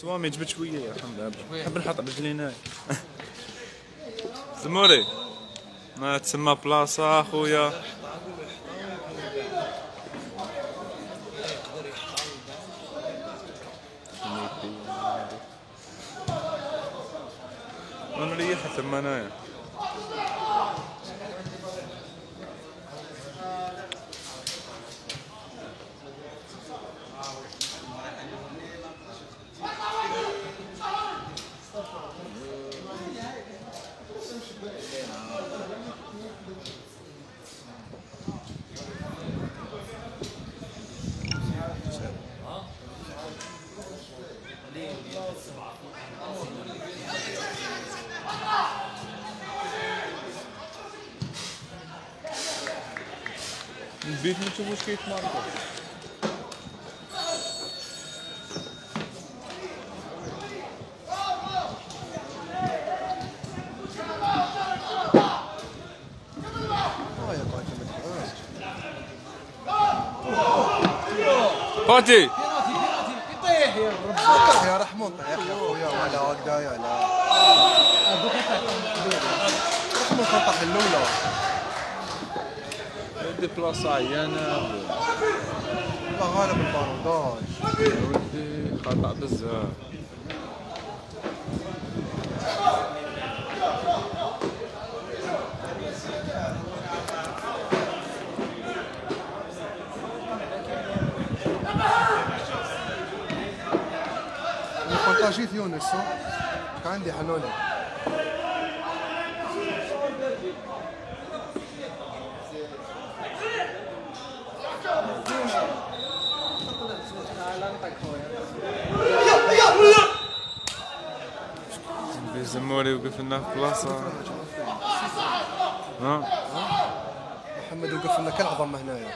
صوامي جبت شويه الحمد لله، نحب نحط رجليناي. زموري ما تسمى بلاصه اخويا. انا ريحت تما انايا. البيت ما تشوفوش كيتماركو. باتي يطيح يا ربي، طيح يا رحمون، طيح يا خويا. ولا هكذايا لا رحمون طيح الاولى. ودي بلاصه عيانه والله غالب البارونداج يا ودي خطا بزاف. جيت يونس كان عندي حلولة. زموري وقف لنا في بلاصة. ها محمد وقف لنا كالعظمة هنايا.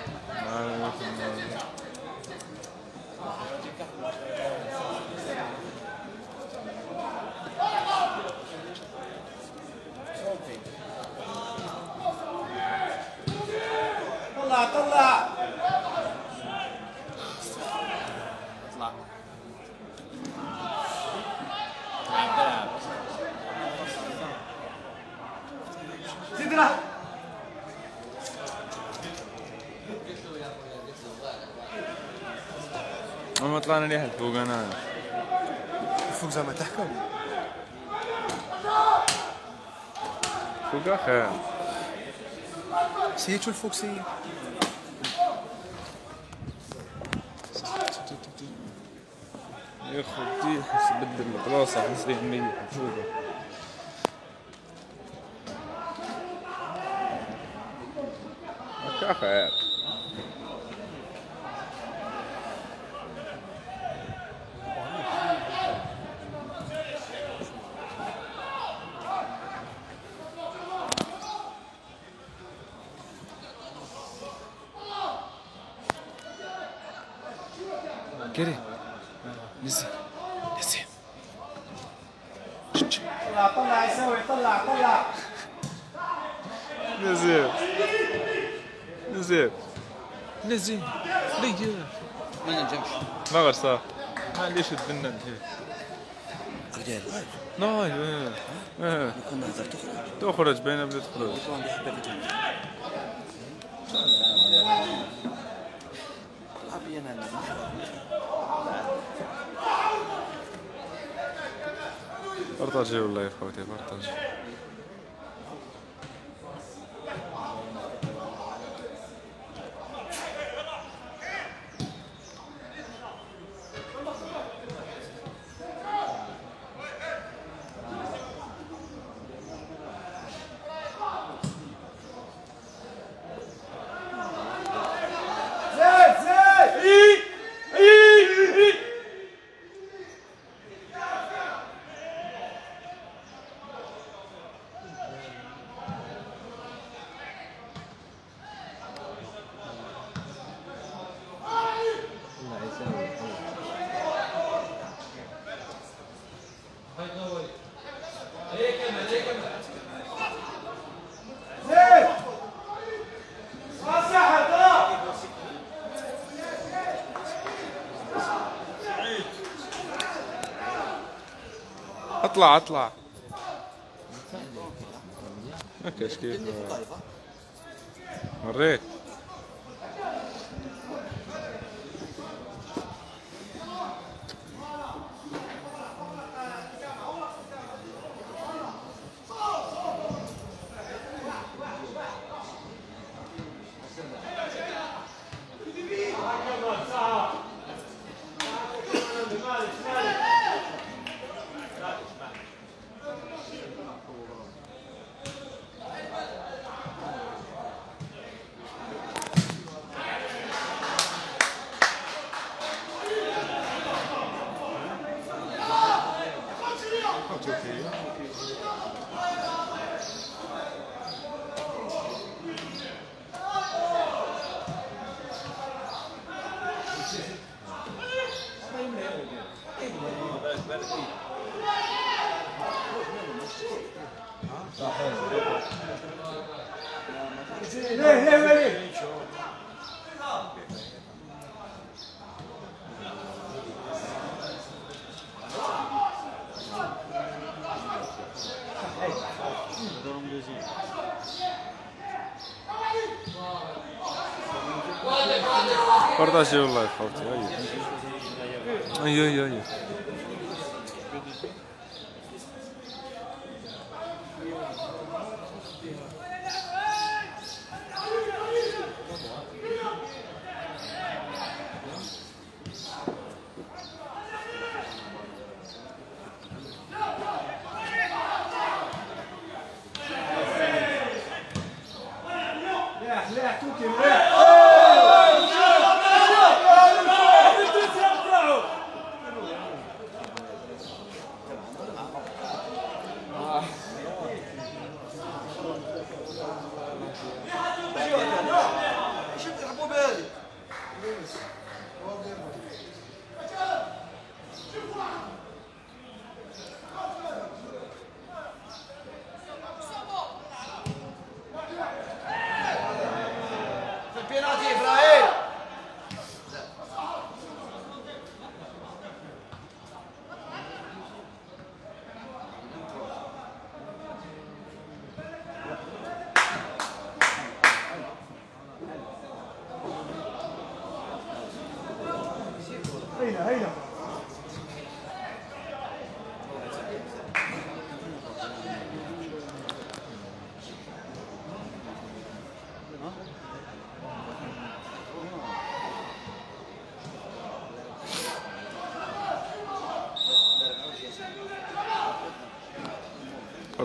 طلع طلع طلع زيد راه ما طلعنا ليه الفوق. انا الفوق زعما تحكم فوق اخر سيتو الفوق سيت يا خوتي. حس بدل البلاصه حس ليه مليح مشوبه. هكا خير كري نزل نزل. طلع طلع يسوي طلع طلع نزل نزل نزل نزل. ما نجمش ما غير صافي ما عنديش الدنة نتاعي. قدير نايض كون نهضر تخرج باينة بلي تخرج. بارطاجي والله يا خوتي بارطاجي. اطلع اطلع ماكاش كيف مريت بارطاجي والله خوتي أيوه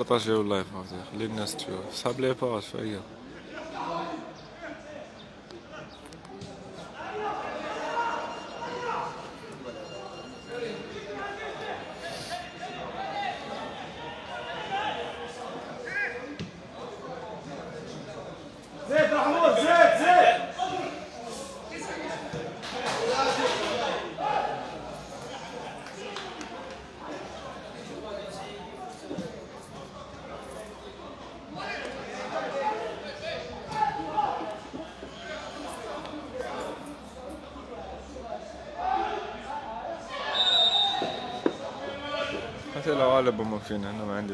بارطاجي والله فهمتي خلي الناس تشوف صحاب لي باج فيا الغالب هما فينا انا ما عندي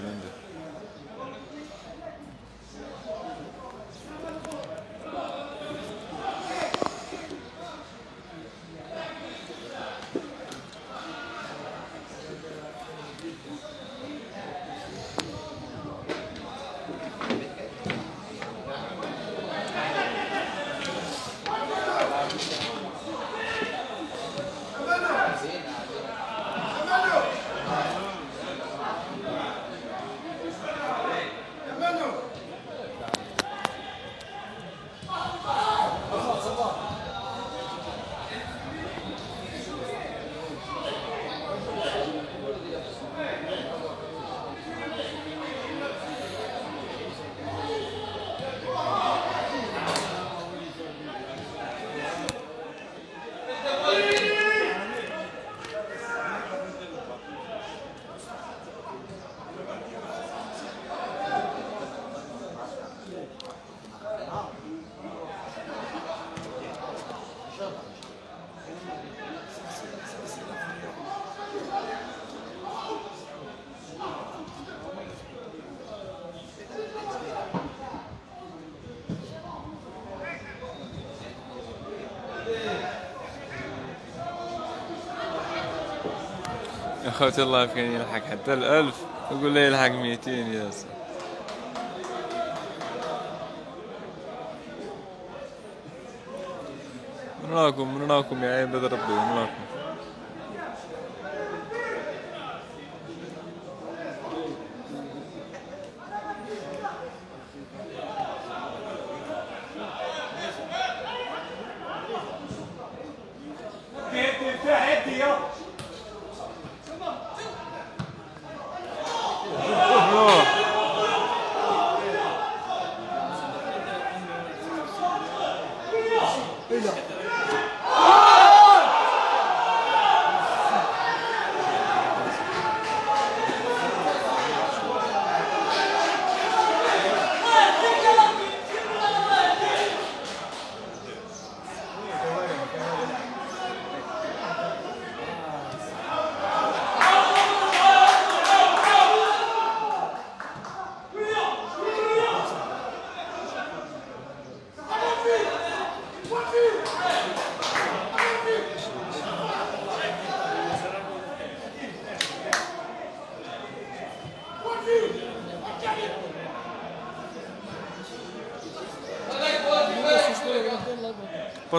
اخوتي الله كان يلحق حتى 1000 وقول له يلحق 200 ياسر. منراكم يا عباد ربي منراكم.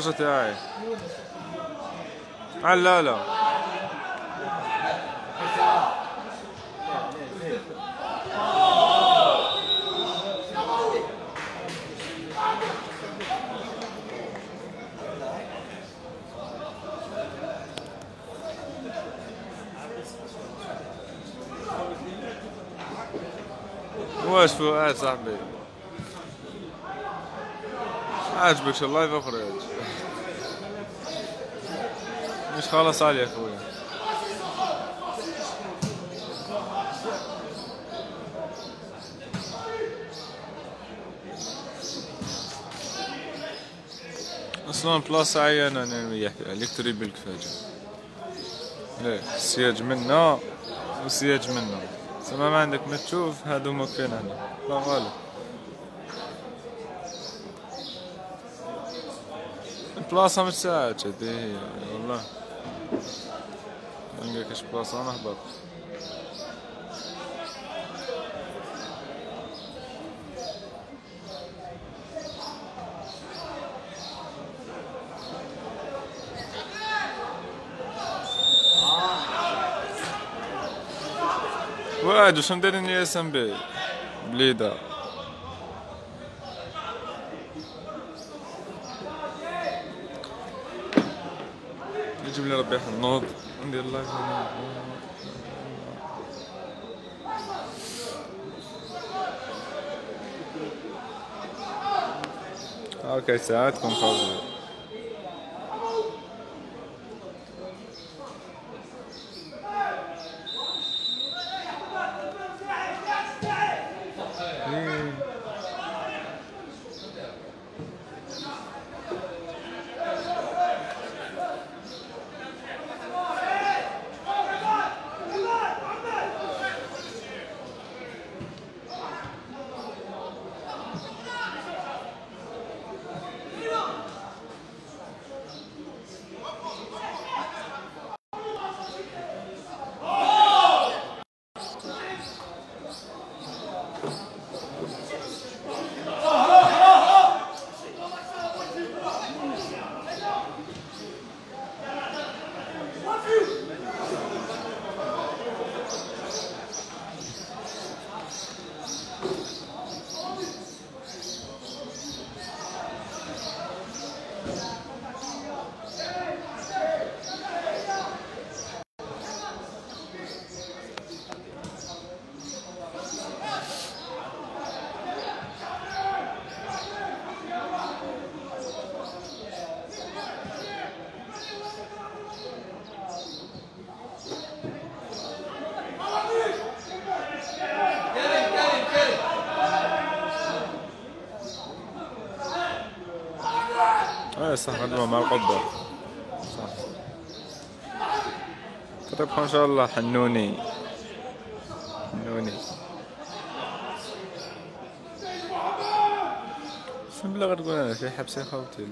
الباجة تاعي لا لا واش فؤاد صاحبي عاجبكش اللايف اخرج مش خلاص علي يا اخويا اصلا بلاصه عيانه انا وياك الكتري بالكفاجه لا السياج منا والسياج منا سما ما عندك ما تشوف هادو ما كاين هنا لا غالي بلاصه ما تساعدش هذه هي والله ما نلقاكش بلاصه نهبط واد واش مديرين يا اس ام بي بليده يجيب لي ربي حنوض ندير اللايف اوكي ساعاتكم فاضيين صح غدوة مع القبة صح تربحوا ان شاء الله حنوني حنوني شنو بلا غتقول انا في حبس يا خوتي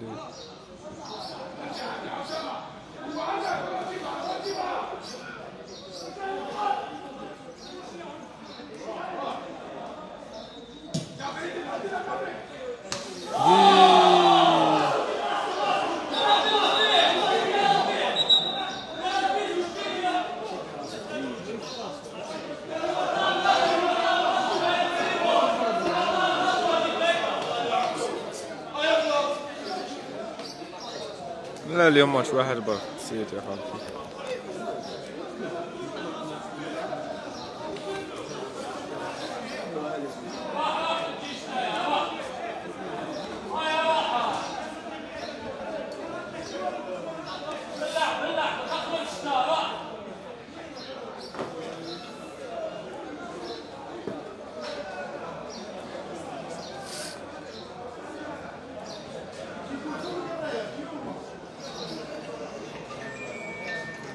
اليوم ماتش واحد برك نسيت يا حبيبي.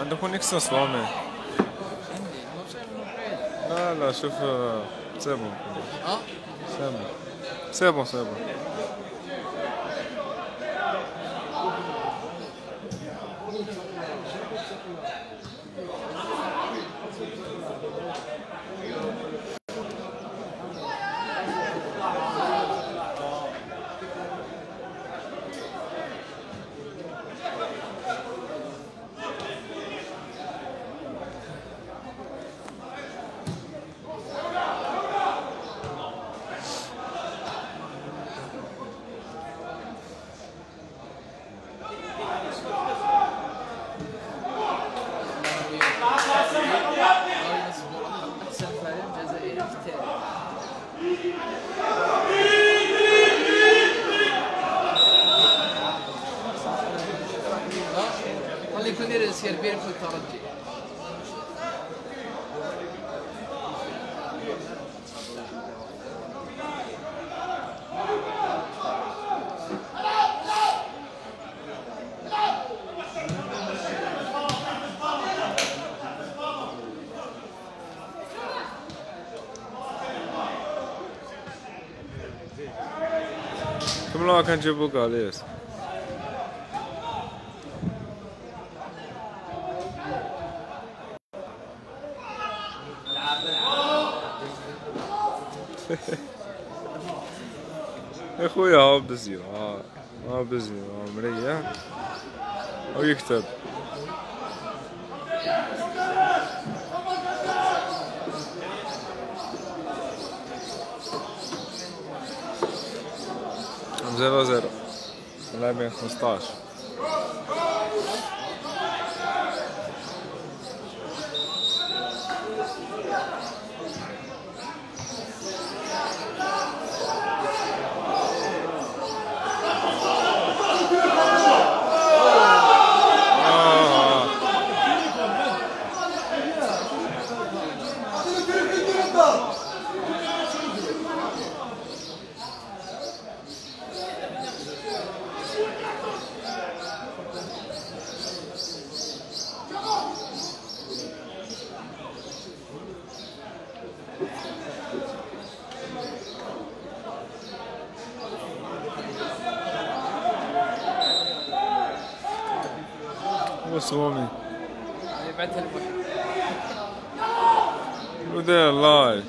عنده كونيكسيون صوامي لا لا شوف سي بون سي بون سي بون سيربين في الترجي كملوها كنجيبو كاليس يا خويا هاو بزيو هاو بزيو هاو مريح هاو يكتب زيرو زيرو لاعبين 15 صومي بعتها لبوحد ودير لايف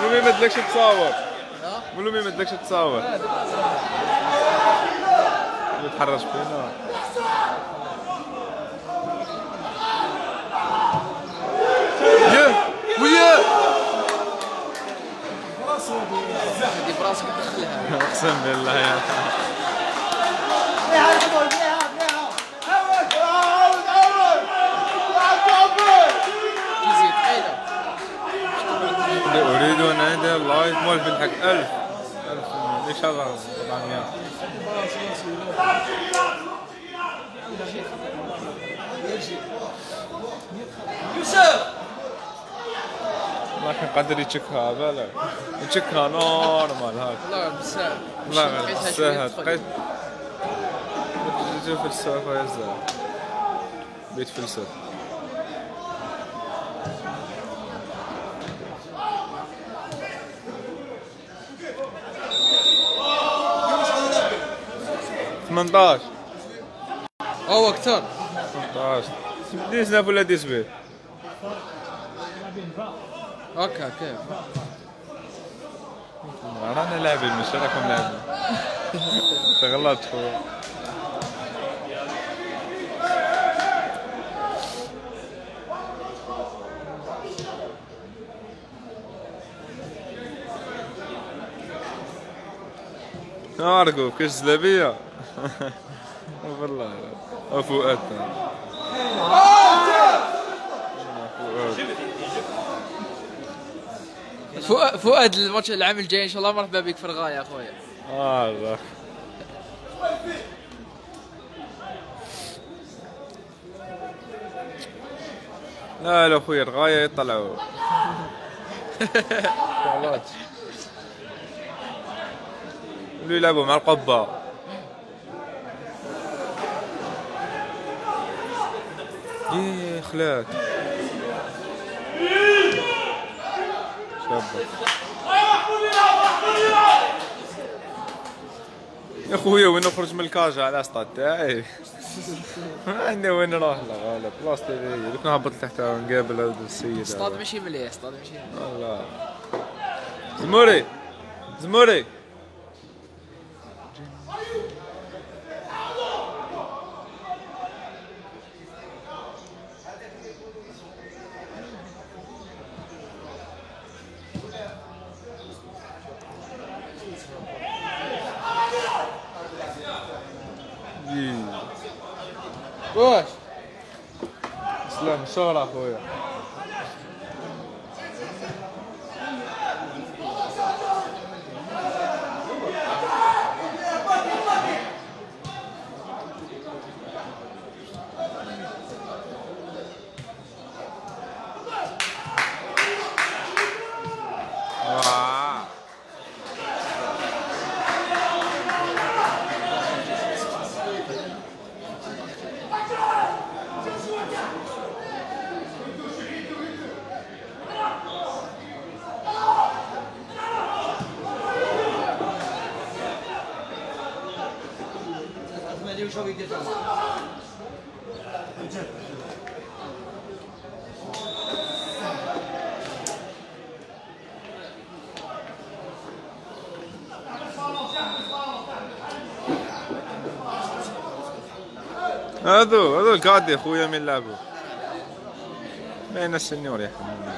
قولوا ما تلكش تصاور قولوا ما تلكش تصاور يتحرش فينا براسك تدخلها اقسم بالله يا اريد ان ادير لايف مول بنتك 1000 ان شاء الله يوسف لكن قدر يتشكها بالك يتشكها نورمال هاك والله بزاف والله بزاف بقيت تجي في السالفه يا زلمه بيتفلسف 18 او اكثر 18 ديسناف ولا ديسبيل اوكي كيف رانا لاعبين مش راكم لاعبين تغلطت خويا نارقو كاش زلابيه والله فؤاد فؤاد الماتش العام الجاي ان شاء الله مرحبا بك في الغايه يا خويا الله لا لا خويا الغايه يطلعوا اللي يلعبوا مع القبه يا خلاك شابه يا خويا وين نخرج من الكاجا على السطاد تاعي ما عندنا وين نروح لا بلاصتي هذه دوك نهبط لتحت نقابل هذا السيد السطاد ماشي مليح السطاد ماشي مليح والله زموري زموري واش سلام شغل اخويا هذو الكادي خويا من لعبوا ما ينسى النور يا حبيبي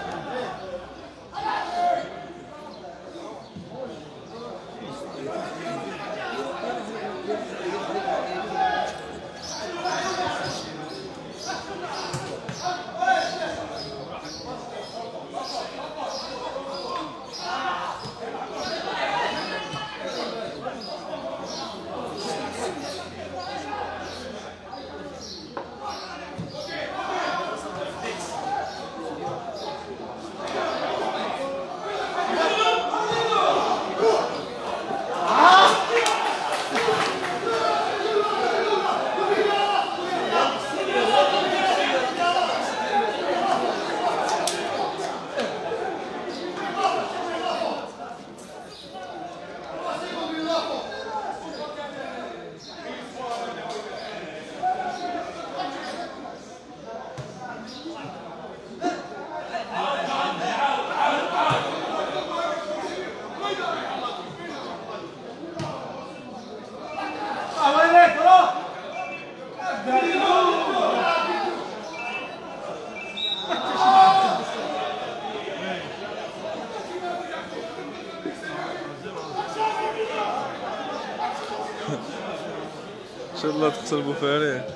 لا تغسل بوفاريه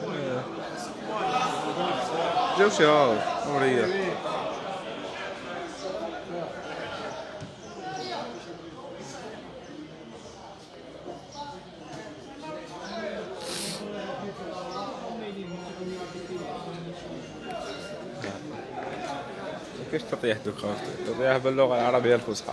جاو شي عاود مريح كيفاش تطيح دوك خاطر تطيح باللغه العربيه الفصحى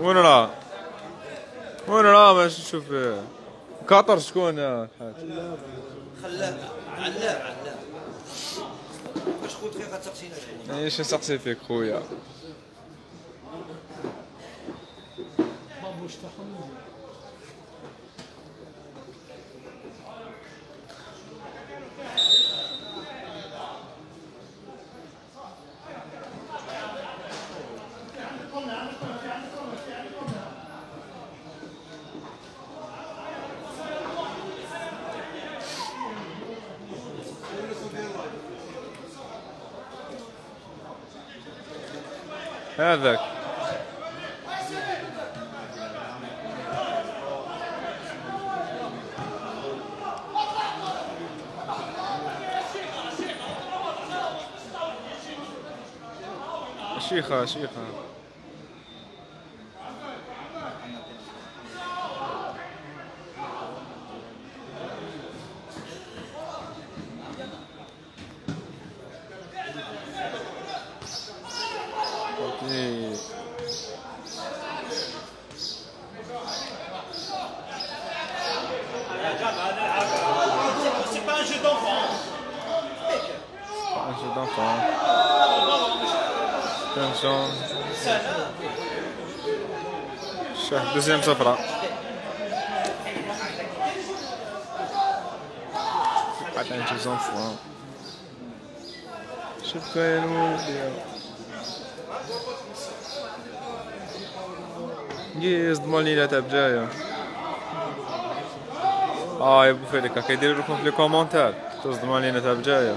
وين وين ما شوف قطر شكون يا الحاج؟ خلاق علاق واش خويا دقيقه تسقسينا عليه؟ ايش نسقسي فيك خويا؟ هذاك شيخة شيخة شاهد دوزيام صفرة شوف كاين يصدموا ليلة تاع بجاية. يا بو فريكا كيديروا لكم في لي كومونتير تصدموا لينا تاع بجاية.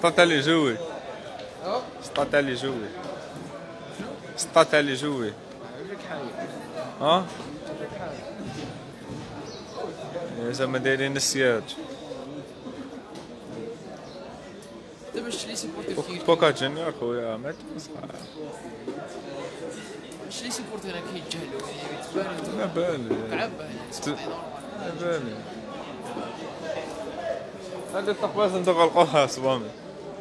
سطاتالي جوي سطاتالي جوي سطاتالي جوي ها إذا ما دايرين السياج. دابا شريتي بوكاجين يا خويا ما تبقاش. شريتي بورتي راه كيتجهلوا يعني ما بالي. تعب ما بالي. هذه الطقوس لازم تغلقوها صبامي.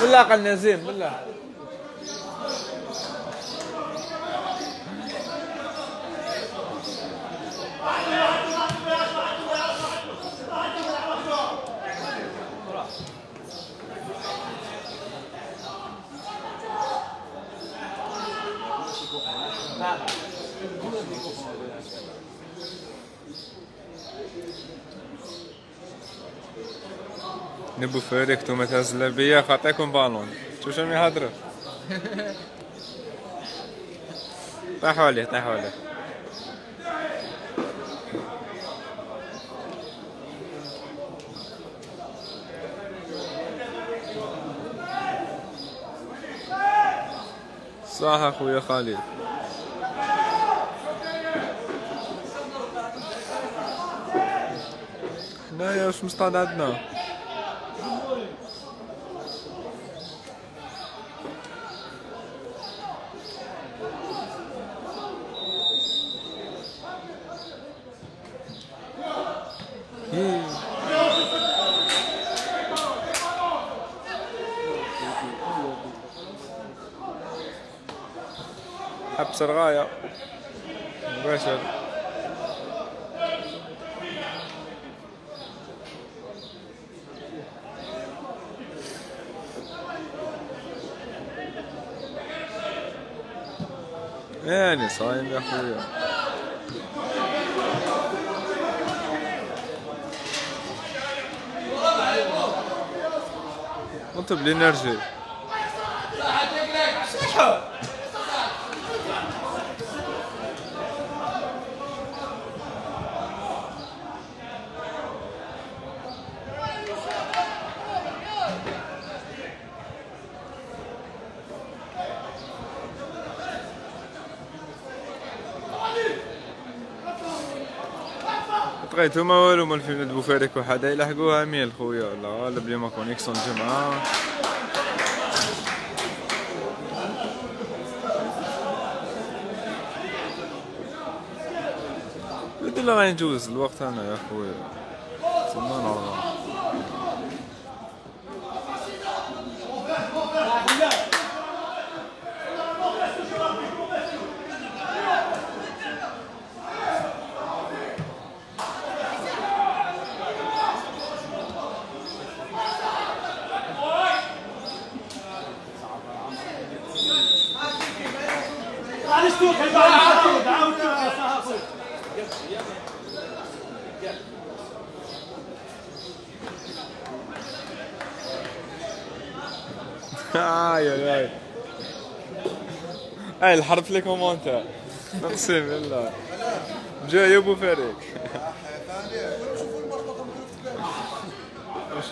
بالله قال نزيم بالله نبو فريق توما تهزل بيا خاطيكم بالون شوف شنو يهضروا طاحوا عليه طاحوا عليه صح اخويا خالد حنايا واش مصطاد عندنا حبس الغاية مباشر يعني صايم يا خويا انت بالانرجي بقيت هما والو ما الفينا بوفاريك وحدا يلحقوها ميل خويا ولا غالب لي ما كونيكسيون الجمعة قلت له غادي ندوز الوقت انا يا خويا تما نورمال اي اي الحرب في الكومونتير اقسم بالله جاي ابو فريق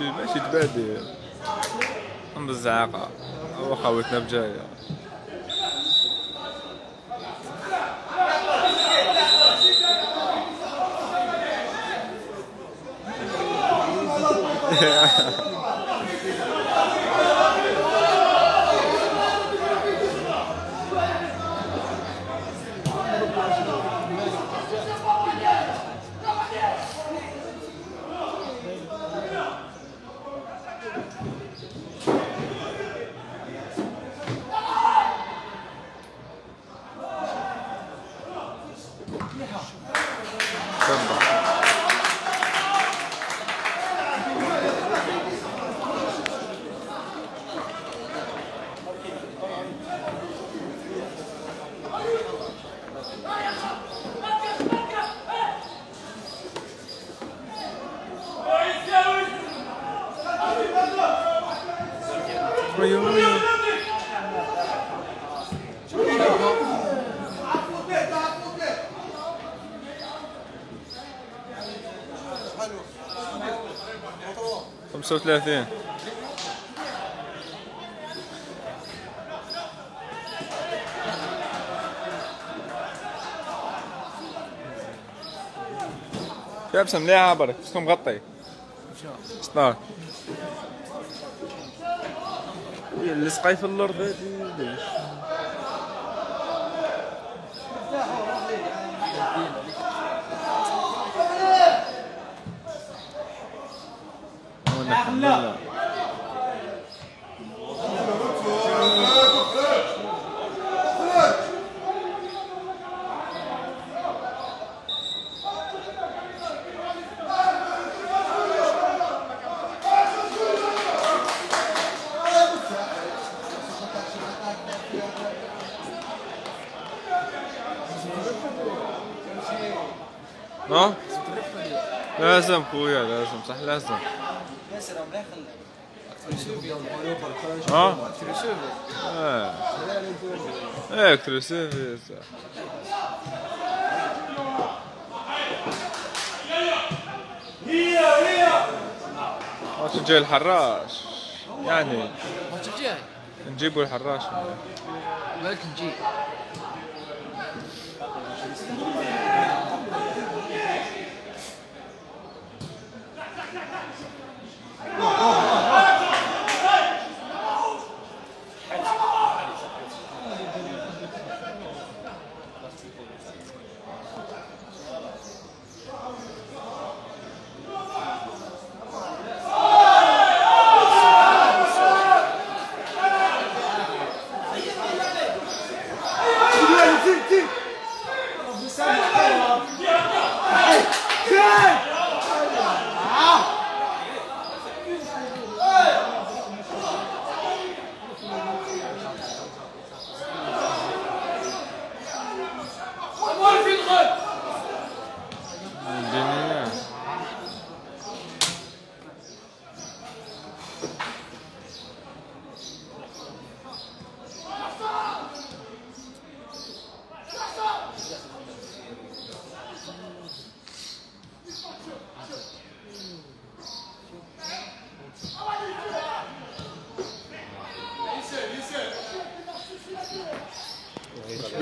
ماشي تبادي ام بالزعاقه هو خوتنا بجايه 35 لابسه مليحه برك شكون مغطي ان شاء الله 16 ويا اللي سقاي في الارض هادي ليش لا ها لازم خويا لازم صح لازم ياسر داخل اكتروسيفي صح ماتش الجاي الحراش يعني ماتش الجاي نجيبو الحراش بالك نجيب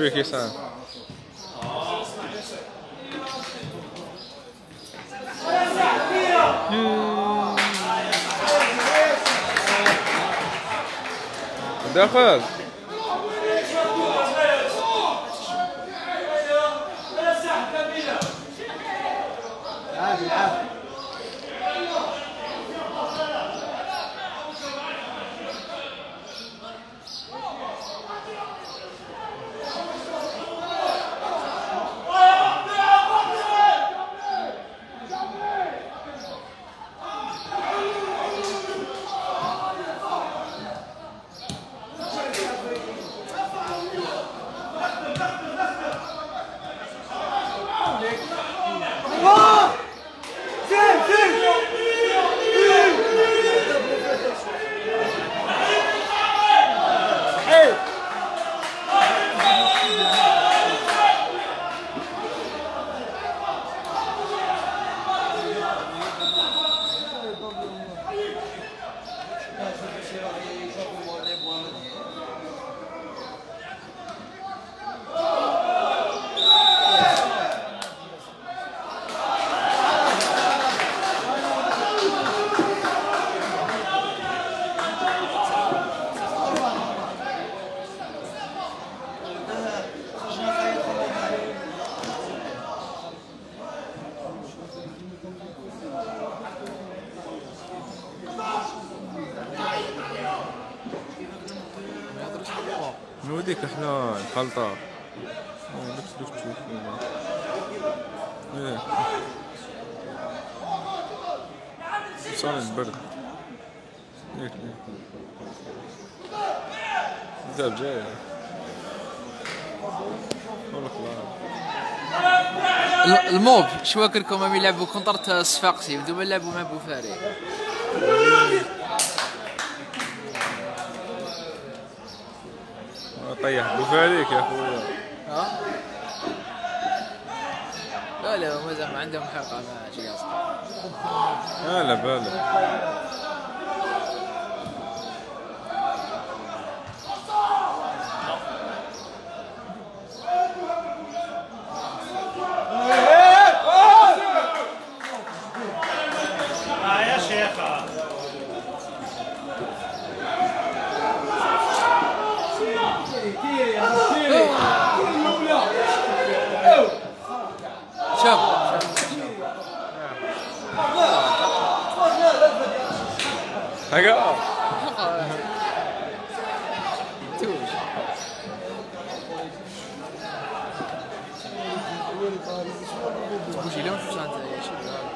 Ricky San. دخل نوديك احنا الخلطة دوك تشوف ايه صار البرد ايه زاب جاي والله خلاص الموب شواكركم هم يلعبوا كونتر صفاقسي بدون ما يلعبوا مع بوفاري طيح بوفاريك يا خويا ها لا لا مازال ما عندهم حق مع جياس لا لا بالك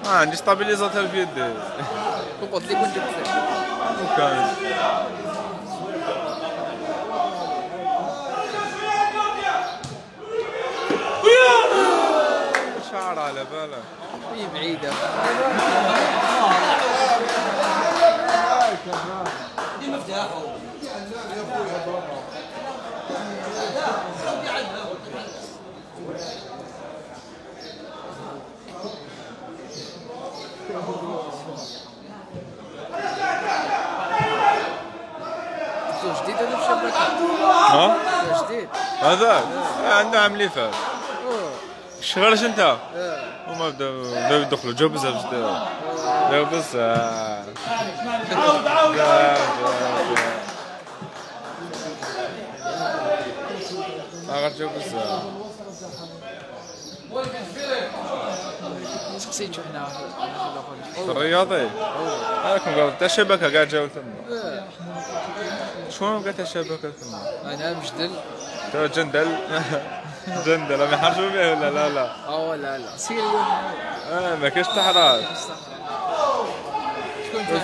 ما عندي ستابيليزاتور في يدي. وقلت لك كنت بخير. وكان. شعر على بالك. هي بعيدة. دي مفتاحه. يا اخويا بابا. ربي عندها. جديد هذا في الشبكة؟ جديد هذاك؟ عندنا عام اللي فات. شغلش أنت؟ هما بداو يدخلوا جاو بزاف جداد. جاو بزاف. عاود عاود عاود. غير جاو بزاف. سقسيتو حنا في الرياضي؟ راكم قالوا حتى الشبكة كاع جاو تما. شكون قالت الشبكة تما؟ أنا مجدل. تو جندل جندل راهم يحرجوا به ولا لا لا؟ لا سير اليوم. ما كاينش تحراج.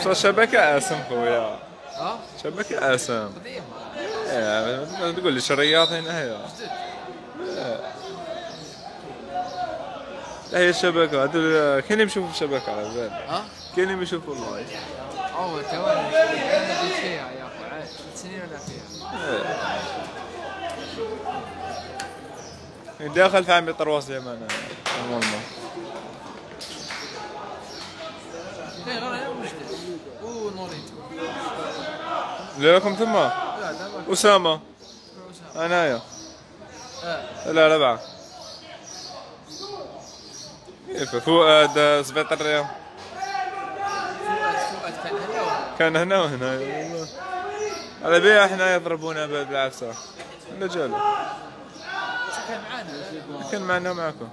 شكون الشبكة آسم خويا. شبكة آسم. قديم. ما تقوليش الرياضي هنايا. هي الشبكة هادو كاين اللي يشوفوا الشبكة على بالك كاين اللي يشوفوا اللايف توالي فيها يا اخو عاد 3 سنين ولا فيها داخل في عامي 3 انا نورمال كاين غير انا وجدت ونوريتو ليكم تما اسامة انايا لا ربعة فؤاد 17 كان هنا وهنا على بيها حنا يضربونا بالعفسه ولا جالو كان معانا معاكم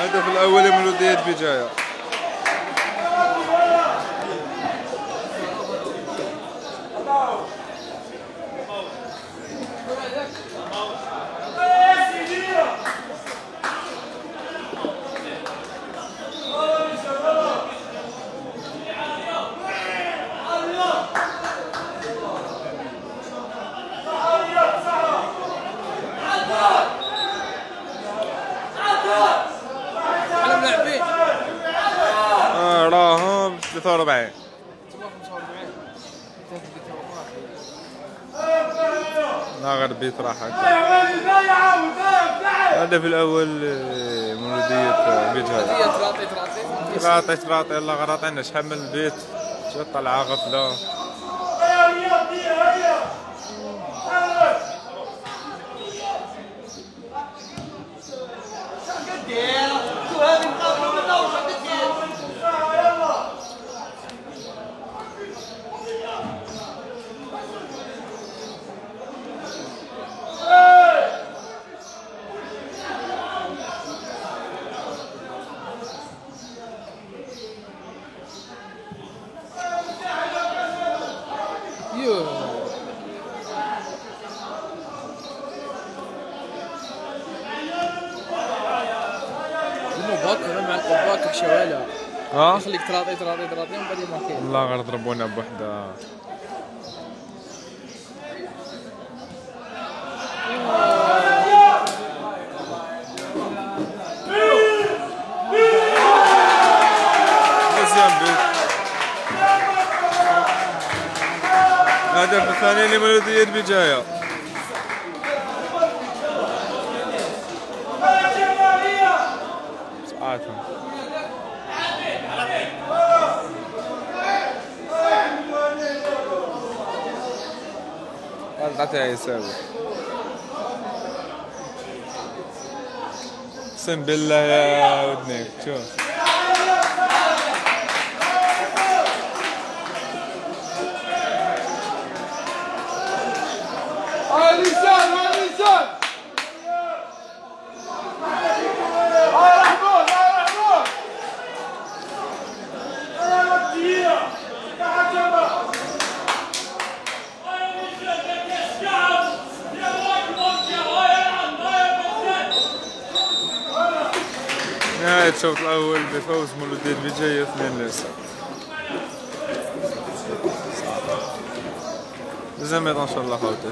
هدف الاولي من وديات بجاية بيت راحك الهدف الاول من ودية بيجاية تراطي يلا غراطينا شحال من البيت شو طلعه غفله خليك تراطي ومن بعد يماركي والله غير ضربونا بوحده مزيان بيت الهدف الثاني لمولودية بجاية حتى يساوي اقسم بالله يا ودنيك شوف الشوط الأول بفوز مولودية بجاية 2-0. الزميت إن شاء الله خوتي.